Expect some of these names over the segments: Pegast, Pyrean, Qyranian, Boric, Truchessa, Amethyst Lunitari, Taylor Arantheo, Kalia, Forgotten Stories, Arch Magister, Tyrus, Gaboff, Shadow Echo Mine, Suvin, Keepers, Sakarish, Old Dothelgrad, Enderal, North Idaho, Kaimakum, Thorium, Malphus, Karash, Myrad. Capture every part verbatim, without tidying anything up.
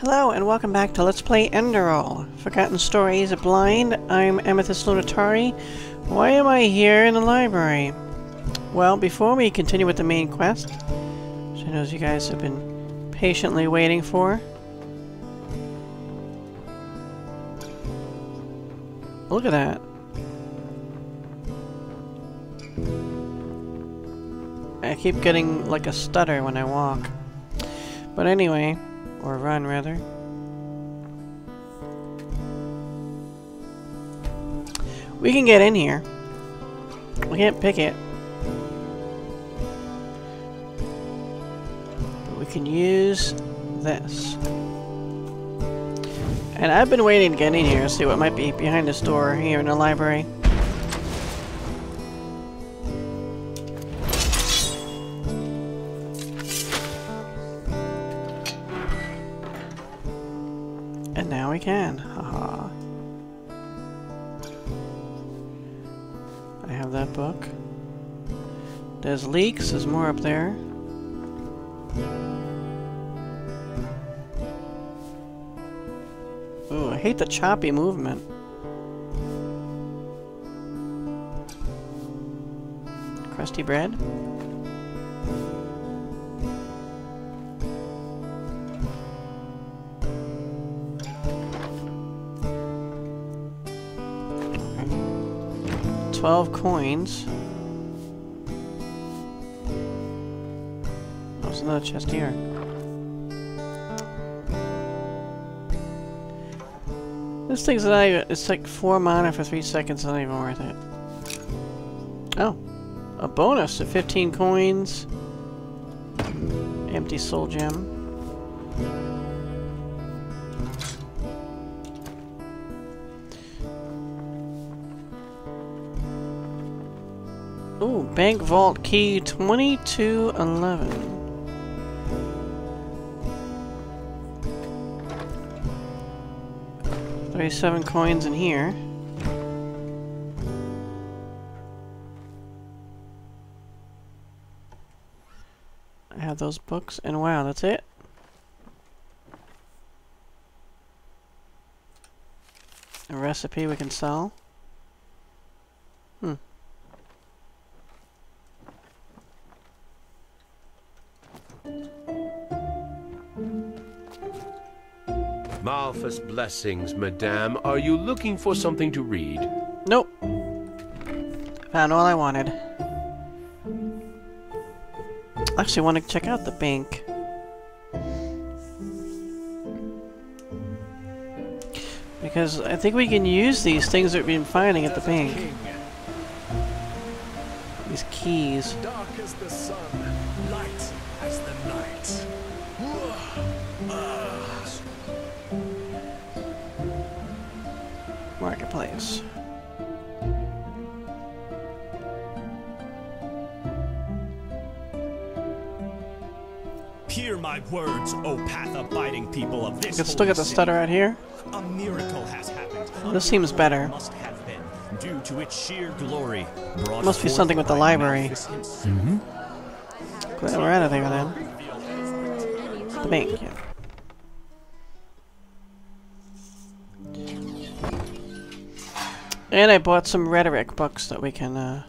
Hello and welcome back to Let's Play Enderal, Forgotten Stories of Blind. I'm Amethyst Lunitari. Why am I here in the library? Well, before we continue with the main quest, which I know you guys have been patiently waiting for, look at that. I keep getting like a stutter when I walk. But anyway, or run, rather. We can get in here. We can't pick it. But we can use this. And I've been waiting to get in here and see what might be behind this door here in the library. And now we can. Haha. I have that book. There's leaks. There's more up there. Ooh, I hate the choppy movement. Crusty bread. twelve coins. Oh, there's another chest here. This thing's not even, it's like four mana for three seconds, not even worth it. Oh, a bonus of fifteen coins. Empty soul gem. Ooh, bank vault key twenty-two eleven. thirty-seven coins in here. I have those books, and wow, that's it. A recipe we can sell. Hmm. Malphus blessings, madame. Are you looking for something to read? Nope. Found all I wanted. Actually, want to check out the bank. Because I think we can use these things that we've been finding at the bank. These keys. Dark as the sun, light as the night. Marketplace. Hear my words, O path-abiding people of this. I can still get the stutter out here. A miracle has happened. This seems better. Must have been due to its sheer glory. Must be something with the library. Mm-hmm. Glad we're out of there then. The bank. Yeah. And I bought some rhetoric books that we can, uh,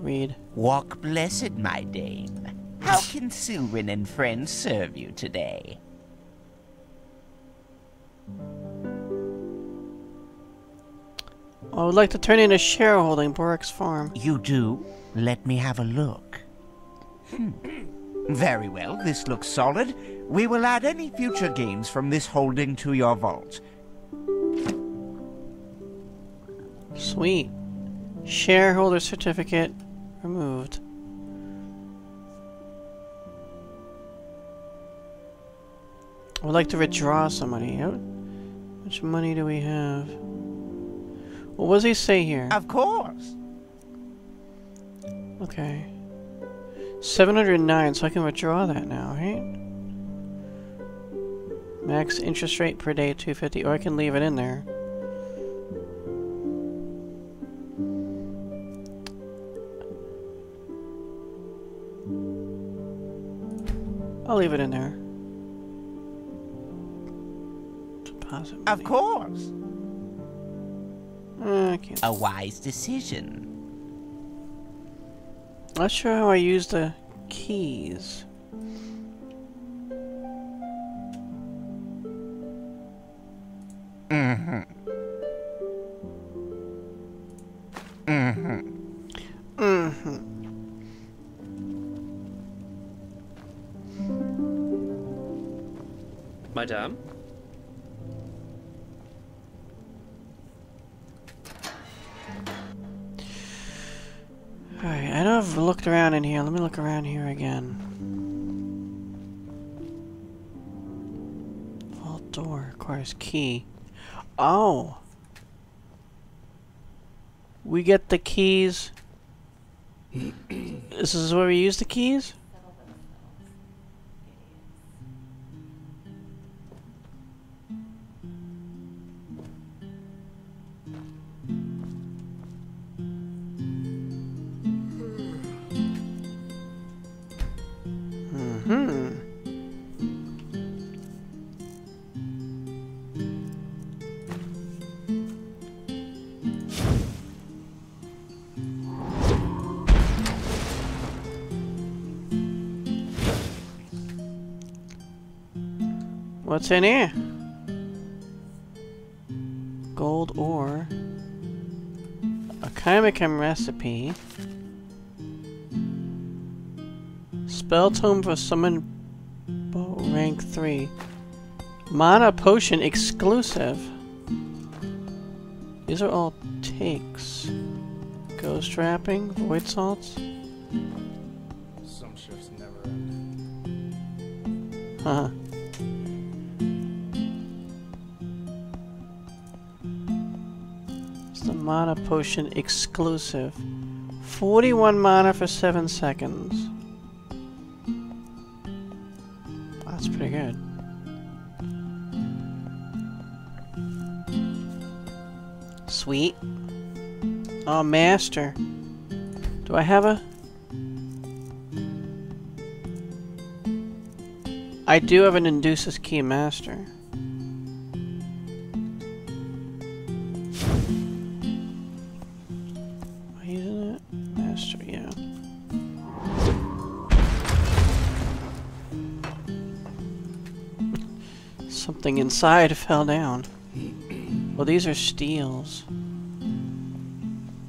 read. Walk blessed, my dame. How can Suvin and friends serve you today? I would like to turn in a shareholding, Boric's Farm. You do? Let me have a look. Hmm. Very well, this looks solid. We will add any future gains from this holding to your vault. Sweet. Shareholder certificate removed. I would like to withdraw some money. How much money do we have? Well, what does he say here? Of course. Okay. seven hundred nine, so I can withdraw that now, right? Max interest rate per day, two fifty, or I can leave it in there. I'll leave it in there. possibly. Of course. Okay. A wise decision. Not sure how I use the keys. Mm-hmm. Mm-hmm. Mm-hmm. Madame? Alright, I know I've looked around in here. Let me look around here again. Vault door requires key. Oh! We get the keys. This is where we use the keys? What's in here? Gold ore. A Kaimakum recipe. Spell tome for summon bow rank three. Mana potion exclusive. These are all takes. Ghost wrapping, void salts. Some shifts never end. Huh. Mana potion exclusive. forty-one mana for seven seconds. That's pretty good. Sweet. Oh, master. Do I have a... I do have an Induces Key Master. Something inside fell down. Well, these are steels.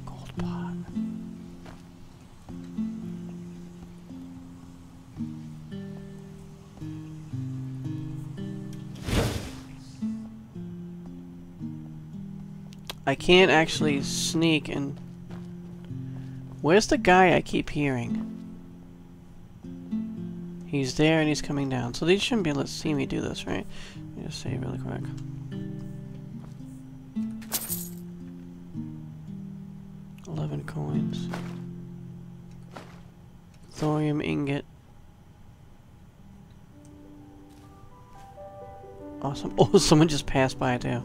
Gold pot. I can't actually sneak and... Where's the guy I keep hearing? He's there and he's coming down. So these shouldn't be able to see me do this, right? Let me just save really quick. eleven coins. Thorium ingot. Awesome. Oh, someone just passed by too.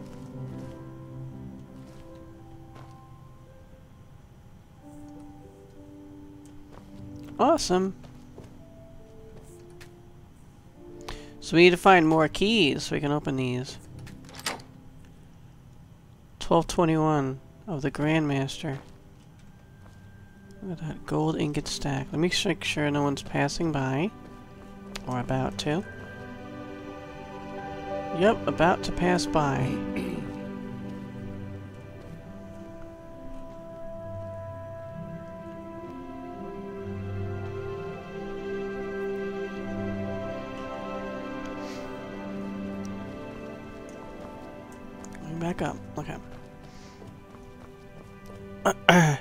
Awesome. So we need to find more keys so we can open these. twelve twenty-one of the Grandmaster. Look at that gold ingot stack. Let me make sure no one's passing by. Or about to. Yep, about to pass by. Back up. Okay. Uh, uh.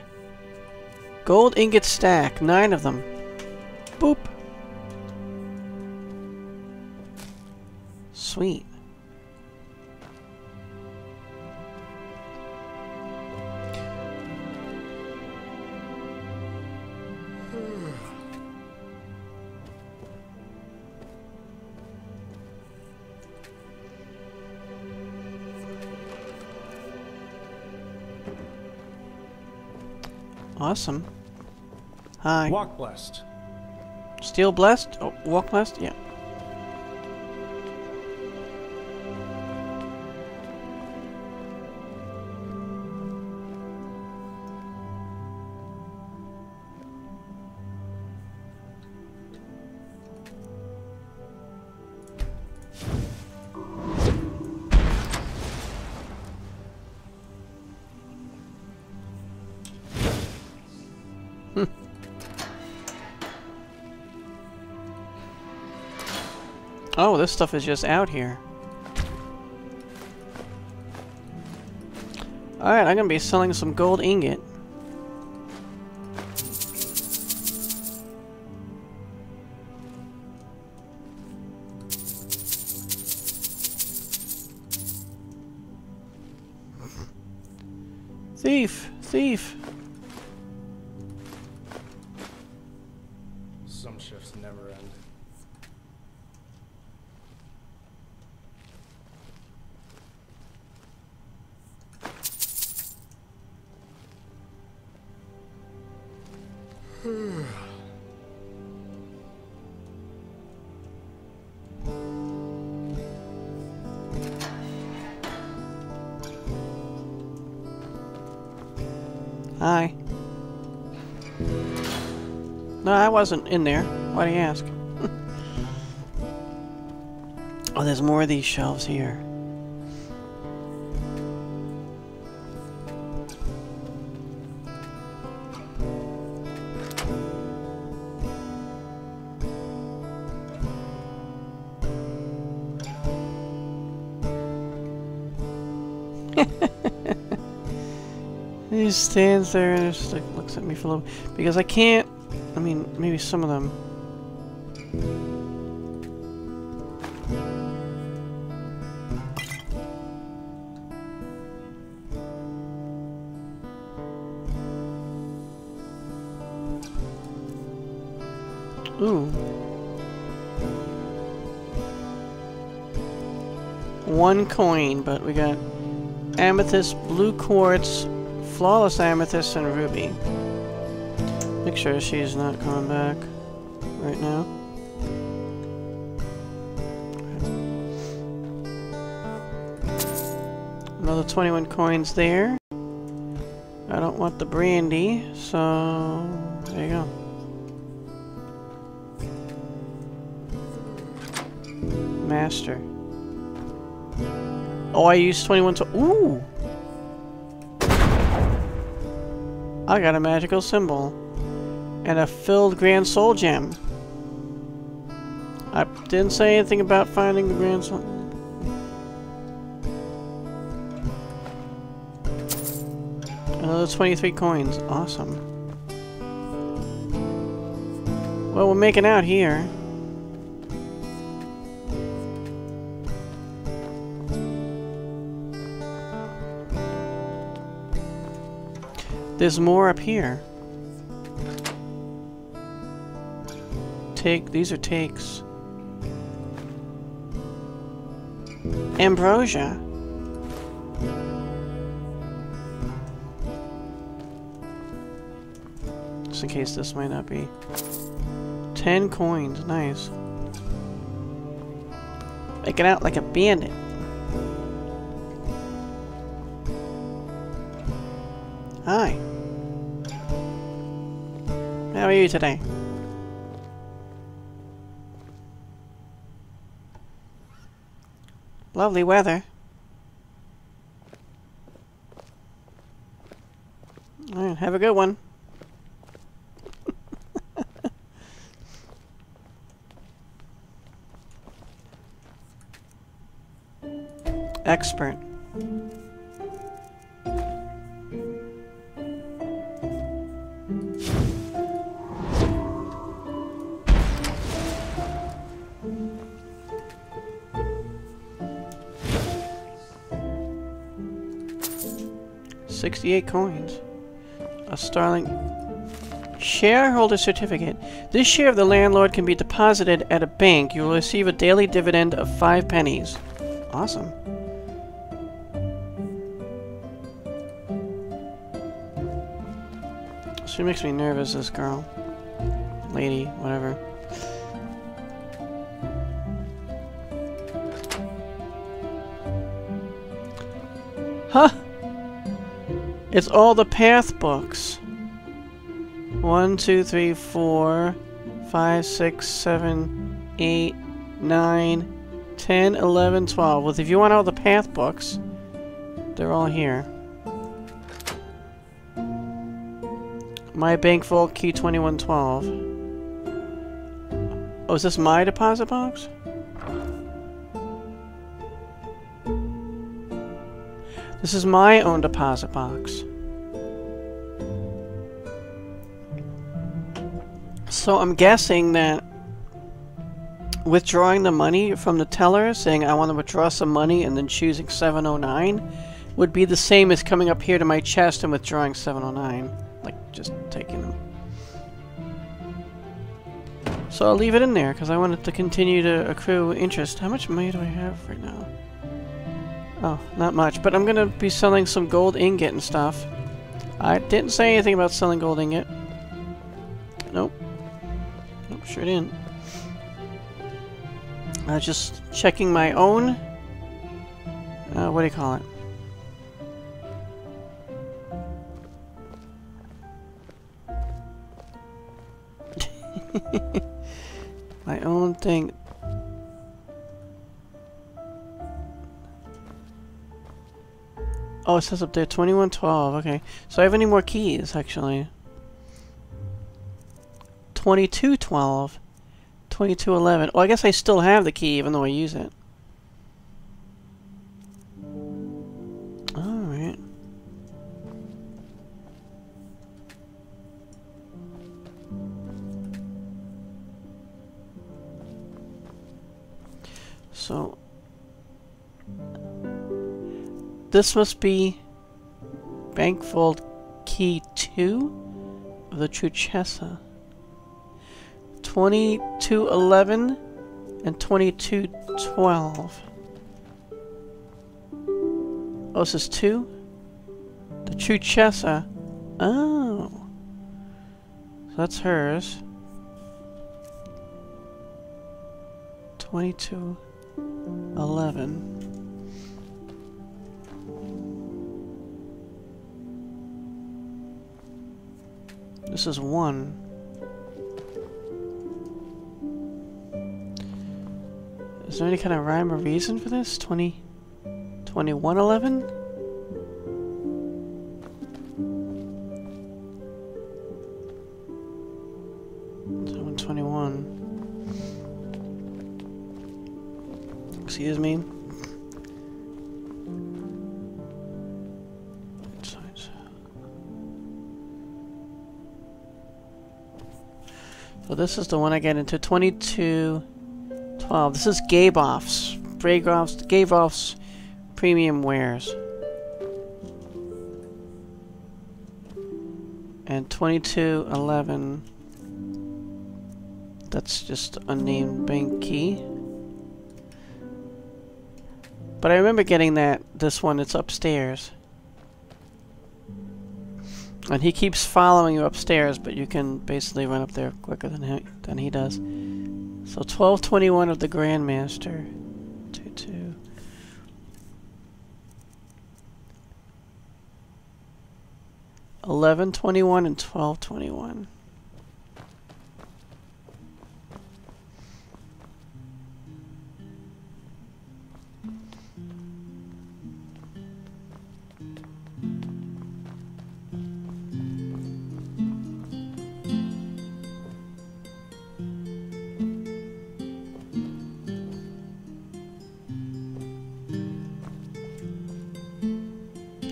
Gold ingot stack. Nine of them. Boop. Sweet. Awesome. Hi. Walk blessed. Steel blessed? Oh, walk blessed? Yeah. Oh, this stuff is just out here. Alright, I'm gonna be selling some gold ingot. Thief! Thief! Some shifts never end. Hi. No, I wasn't in there. Why do you ask? Oh, there's more of these shelves here. He stands there and just like looks at me for a little bit. Because I can't, I mean, maybe some of them. Ooh. One coin, but we got amethyst, blue quartz, flawless amethyst, and ruby. Make sure she's not coming back right now. Another twenty-one coins there. I don't want the brandy, so there you go. Master. Oh, I used twenty-one to. Ooh! I got a magical symbol and a filled Grand Soul gem. I didn't say anything about finding the Grand Soul. Another twenty-three coins. Awesome. Well, we're making out here. There's more up here. Take, these are takes. Ambrosia. Just in case this might not be. Ten coins, nice. Making out like a bandit. Hi. How are you today? Lovely weather. Alright, have a good one. Expert. sixty-eight coins. A starling. Shareholder certificate. This share of the landlord can be deposited at a bank. You will receive a daily dividend of five pennies. Awesome. She makes me nervous, this girl. Lady, whatever. Huh! It's all the path books. One, two, three, four, five, six, seven, eight, nine, ten, eleven, twelve. Well, if you want all the path books, they're all here. My bank vault key twenty-one twelve. Oh, is this my deposit box? This is my own deposit box. So I'm guessing that withdrawing the money from the teller, saying I want to withdraw some money and then choosing seven oh nine, would be the same as coming up here to my chest and withdrawing seven oh nine. Like, just taking them. So I'll leave it in there, because I want it to continue to accrue interest. How much money do I have right now? Oh, not much. But I'm going to be selling some gold ingot and stuff. I didn't say anything about selling gold ingot. Nope. Nope, sure didn't. I was just checking my own... Uh, what do you call it? My own thing. Oh, it says up there twenty-one twelve. Okay, so I have any more keys actually? twenty-two twelve, twenty-two eleven. Oh, I guess I still have the key even though I use it. So, this must be Bankfold Key two of the Truchessa. twenty-two eleven and twenty-two twelve. Oh, this is two? The Truchessa. Oh. So that's hers. twenty-two. eleven. This is one. Is there any kind of rhyme or reason for this? Twenty, twenty-one, eleven. twenty-one. Excuse me. So this is the one I get into. Twenty-two twelve. This is Gaboff's, Bragoff's, Gaboff's premium wares. And twenty-two eleven. That's just unnamed bank key. But I remember getting that, this one, it's upstairs. And he keeps following you upstairs, but you can basically run up there quicker than he, than he does. So twelve twenty-one of the Grandmaster. two two. eleven twenty-one and twelve twenty-one.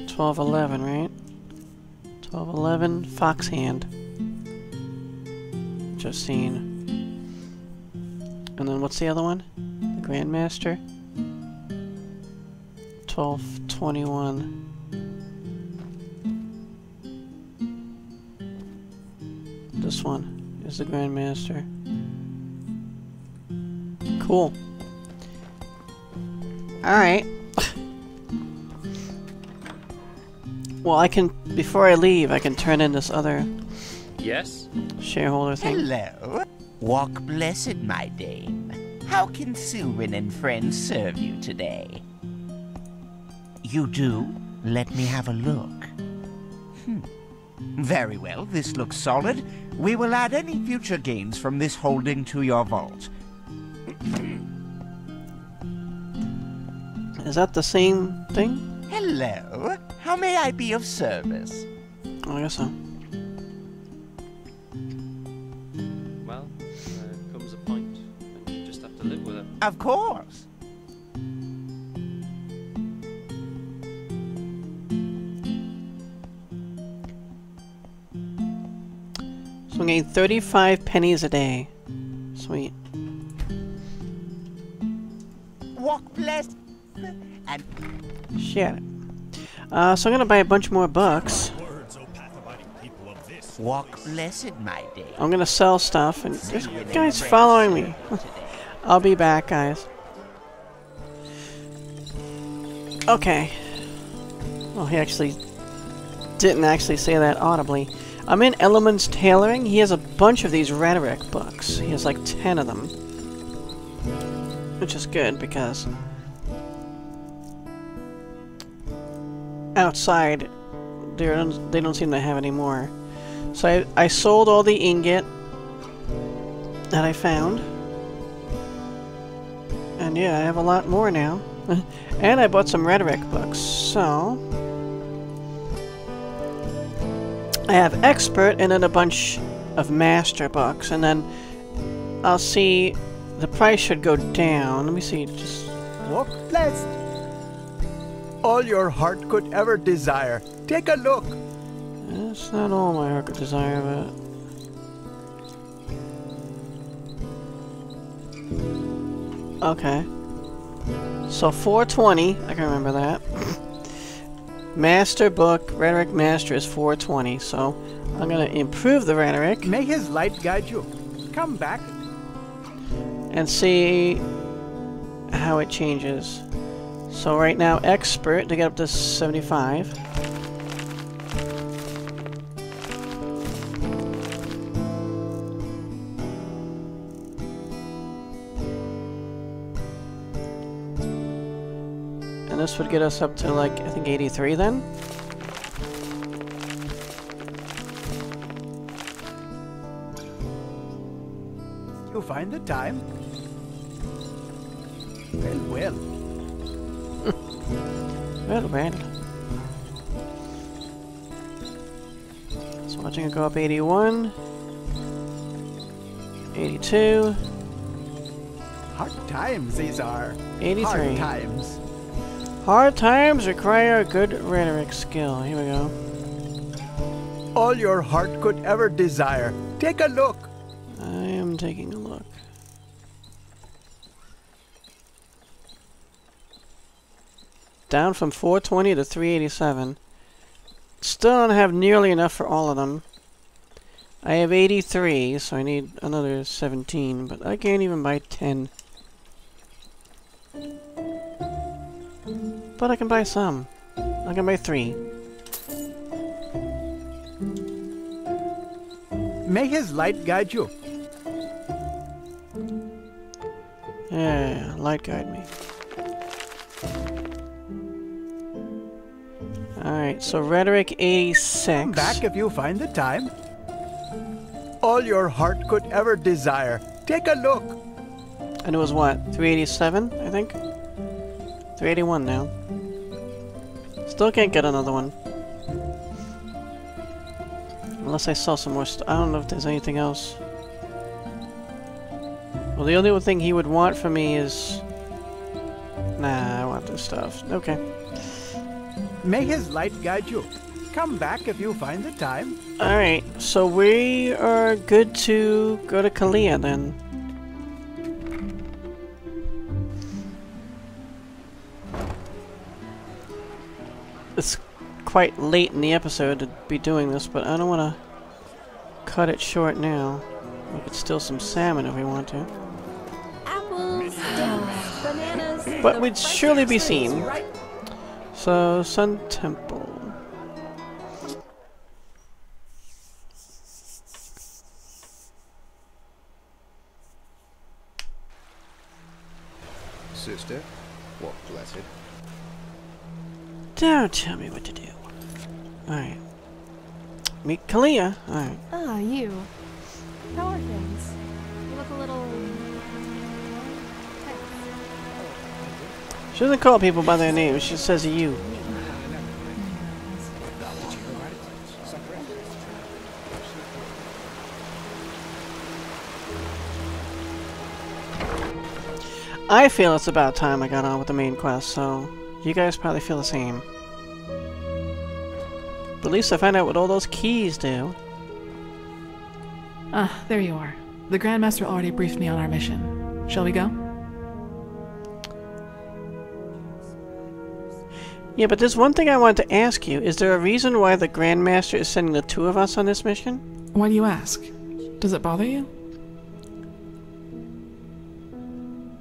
twelve eleven, right? twelve eleven, fox hand. Just seen. And then what's the other one? The Grandmaster? twelve twenty-one. This one is the Grandmaster. Cool. Alright. Well, I can, before I leave, I can turn in this other yes shareholder thing. Hello. Walk blessed, my dame. How can Suvin and friends serve you today? You do? Let me have a look. Hmm. Very well, this looks solid. We will add any future gains from this holding to your vault. Is that the same thing? Hello. How may I be of service? Oh, I guess so. Well, there comes a point and you just have to live with it. Of course. we gain thirty-five pennies a day. Sweet. Walk blessed and shit. Uh, so I'm gonna buy a bunch more bucks. Walk blessed, my day. I'm gonna sell stuff, and there's guys following me. I'll be back, guys. Okay. Well, he actually didn't actually say that audibly. I'm in Elements Tailoring. He has a bunch of these rhetoric books. He has like ten of them. Which is good, because outside, they don't, they don't seem to have any more. So I, I sold all the ingot that I found. And yeah, I have a lot more now. And I bought some rhetoric books, so I have expert and then a bunch of master books, and then I'll see the price should go down. Let me see. Just walk blessed. All your heart could ever desire. Take a look. That's not all my heart could desire, but okay. So four twenty, I can remember that. Master book, rhetoric master is four twenty, so I'm gonna improve the rhetoric. May his light guide you. Come back. And see how it changes. So right now, expert, to get up to seventy-five. This would get us up to, like, I think eighty-three then? You find the time? Well, well. Well, well. So watching it go up eighty-one. eighty-two. Hard times these are. eighty-three. Hard times. Hard times require a good rhetoric skill. Here we go. All your heart could ever desire. Take a look. I am taking a look. Down from four twenty to three eighty-seven. Still don't have nearly enough for all of them. I have eighty-three, so I need another seventeen, but I can't even buy ten. But I can buy some. I can buy three. May his light guide you. Yeah, light guide me. Alright, so rhetoric eighty-six. Come back if you find the time. All your heart could ever desire. Take a look. And it was what? three eighty-seven, I think? three eighty-one now. Still can't get another one. Unless I saw some more stuff. I don't know if there's anything else. Well, the only thing he would want from me is... Nah, I want this stuff. Okay. May his light guide you. Come back if you find the time. Alright, so we are good to go to Kalia then. It's quite late in the episode to be doing this, but I don't want to cut it short now. We could steal some salmon if we want to. Apples, dates, bananas, but we'd surely be seen. Right. So, Sun Temple. Sister, what blessed. Don't tell me what to do. Alright. Meet Kalia. Alright. Ah, you. How are things? You look a little... She doesn't call people by their name. She says you. I feel it's about time I got on with the main quest, so... You guys probably feel the same. But at least I find out what all those keys do. Ah, there you are. The Grandmaster already briefed me on our mission. Shall we go? Yeah, but there's one thing I wanted to ask you. Is there a reason why the Grandmaster is sending the two of us on this mission? Why do you ask? Does it bother you?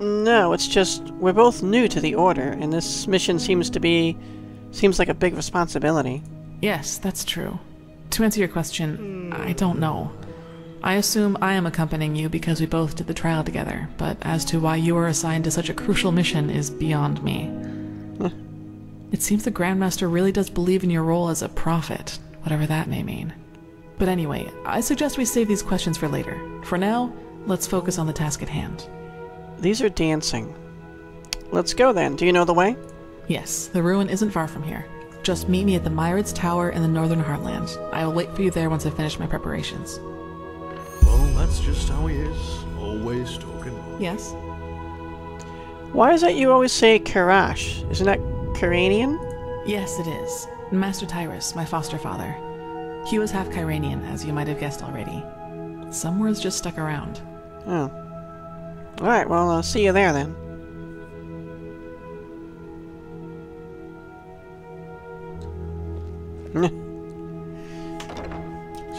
No, it's just we're both new to the Order, and this mission seems to be... seems like a big responsibility. Yes, that's true. To answer your question, I don't know. I assume I am accompanying you because we both did the trial together, but as to why you were assigned to such a crucial mission is beyond me. Huh. It seems the Grandmaster really does believe in your role as a prophet, whatever that may mean. But anyway, I suggest we save these questions for later. For now, let's focus on the task at hand. These are dancing. Let's go then. Do you know the way? Yes, the ruin isn't far from here. Just meet me at the Myrad's Tower in the Northern Heartland. I will wait for you there once I finish my preparations. Well, that's just how he is. Always talking. Yes. Why is it you always say Karash? Isn't that Qyranian? Yes, it is. Master Tyrus, my foster father. He was half Qyranian, as you might have guessed already. Some words just stuck around. Oh. Alright, well, I'll see you there then.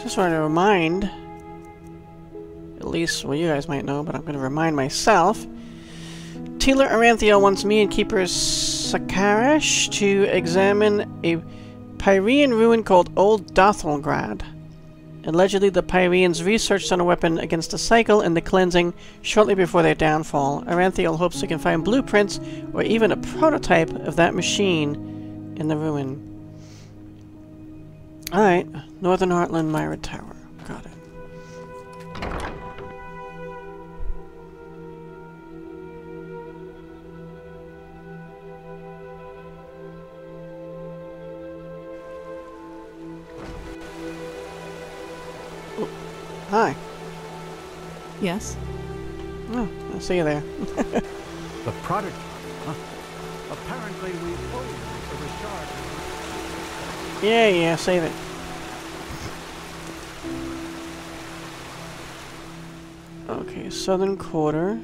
Just wanted to remind, at least, well, you guys might know, but I'm going to remind myself. Taylor Arantheo wants me and Keepers Sakarish to examine a Pyrean ruin called Old Dothelgrad. Allegedly, the Pyreans researched on a weapon against the cycle and the cleansing shortly before their downfall. Arantheo hopes he can find blueprints or even a prototype of that machine in the ruin. Alright, Northern Heartland, Myrad Tower. Got it. Ooh. Hi. Yes? Oh, I'll see you there. The product, huh? Apparently we owe you the Richard. Yeah, yeah, save it. Okay, southern quarter.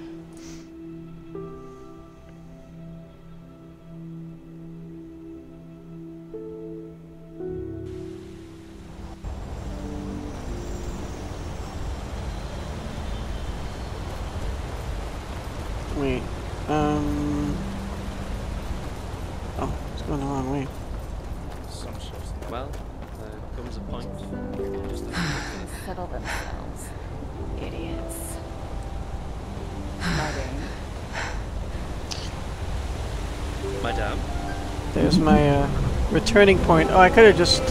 Wait, um... oh, it's going the wrong way. Well, there comes a point. Just settle themselves, idiots. Madame. There's my uh, returning point. Oh, I could have just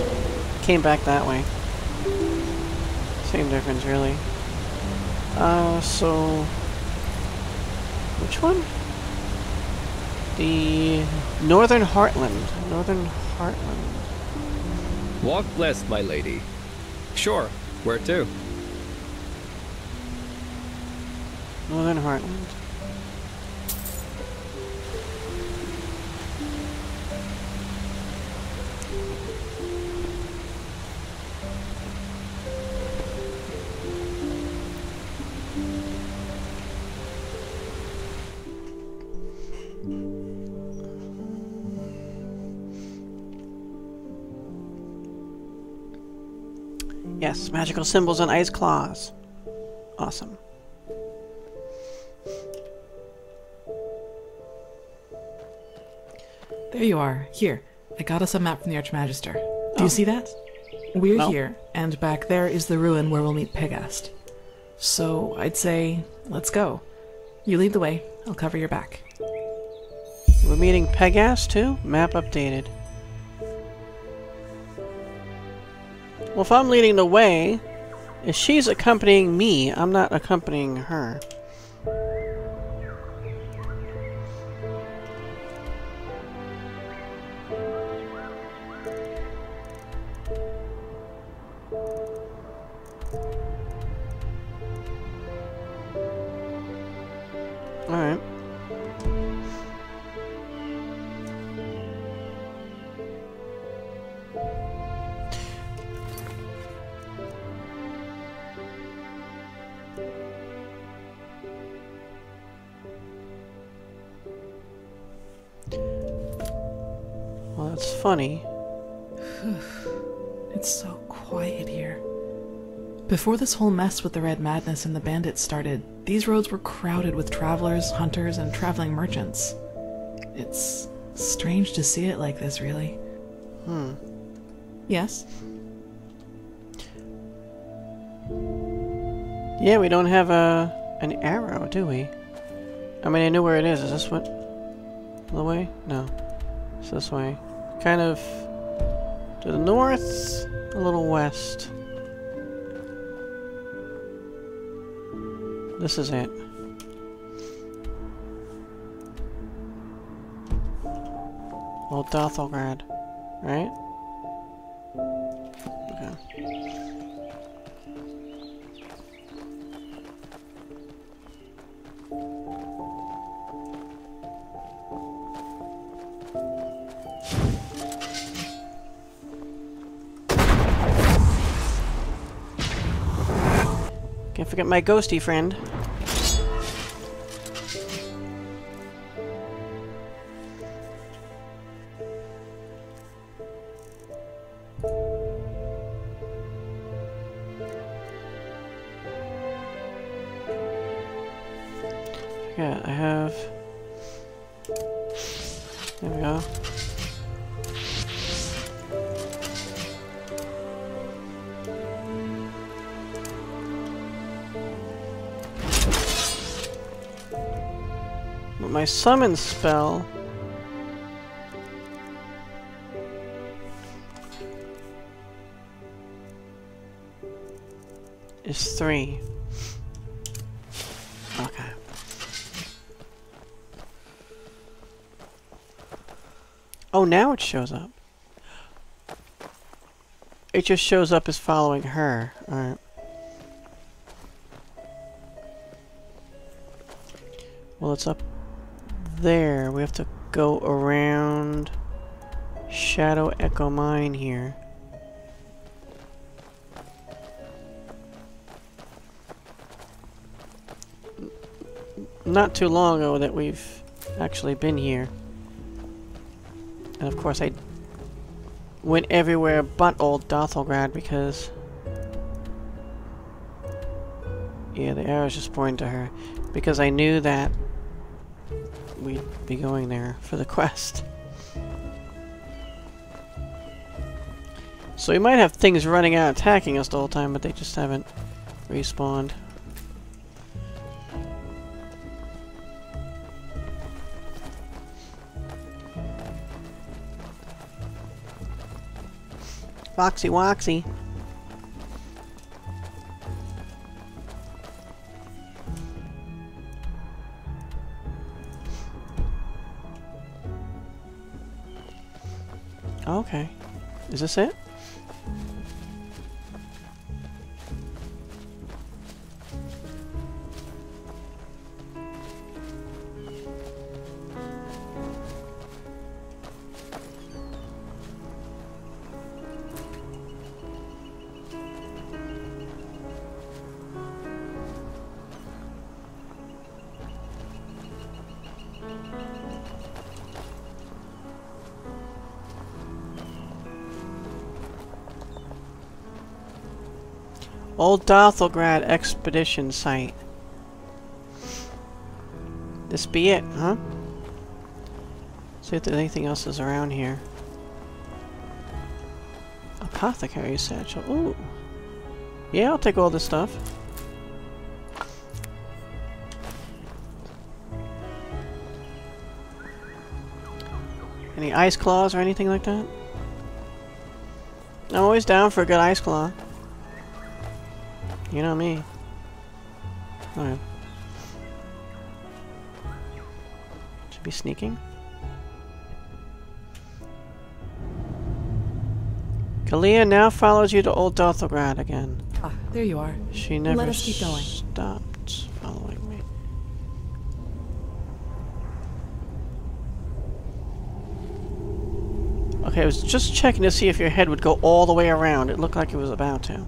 came back that way. Same difference, really. Uh, so which one? The Northern Heartland. Northern Heartland. Walk blessed, my lady. Sure, where to? Northern Heartland. Yes, magical symbols and ice claws. Awesome. There you are. Here, I got us a map from the Arch Magister. Do oh. you see that? We're no. here, and back there is the ruin where we'll meet Pegast. So I'd say, let's go. You lead the way, I'll cover your back. We're meeting Pegast too? Map updated. Well, if I'm leading the way, if she's accompanying me, I'm not accompanying her. Alright. Well, that's funny. It's so quiet here. Before this whole mess with the Red Madness and the bandits started, these roads were crowded with travelers, hunters, and traveling merchants. It's strange to see it like this, really. Hmm. Yes? Yeah, we don't have a, an arrow, do we? I mean, I know where it is. Is this what? The way? No. It's this way. Kind of to the north, a little west. This is it. Old Dothelgrad, right? Can't forget my ghosty friend. Yeah, I have... There we go. My summon spell. Is three. Okay. Oh, now it shows up. It just shows up as following her. Alright. Well, it's up. There, we have to go around Shadow Echo Mine here. Not too long ago that we've actually been here. And of course I went everywhere but Old Dothelgrad because... Yeah, the arrow's just pointing to her. Because I knew that we'd be going there for the quest. So we might have things running out attacking us the whole time, but they just haven't respawned. Foxy Woxy. Okay. Is this it? Old Dothelgrad Expedition Site. This be it, huh? See if there's anything else is around here. Apothecary Satchel. Ooh. Yeah, I'll take all this stuff. Any ice claws or anything like that? I'm always down for a good ice claw. You know me. Alright. Should be sneaking. Kalia now follows you to Old Dothelgrad again. Ah, there you are. She never Let us keep going. stopped following me. Okay, I was just checking to see if your head would go all the way around. It looked like it was about to.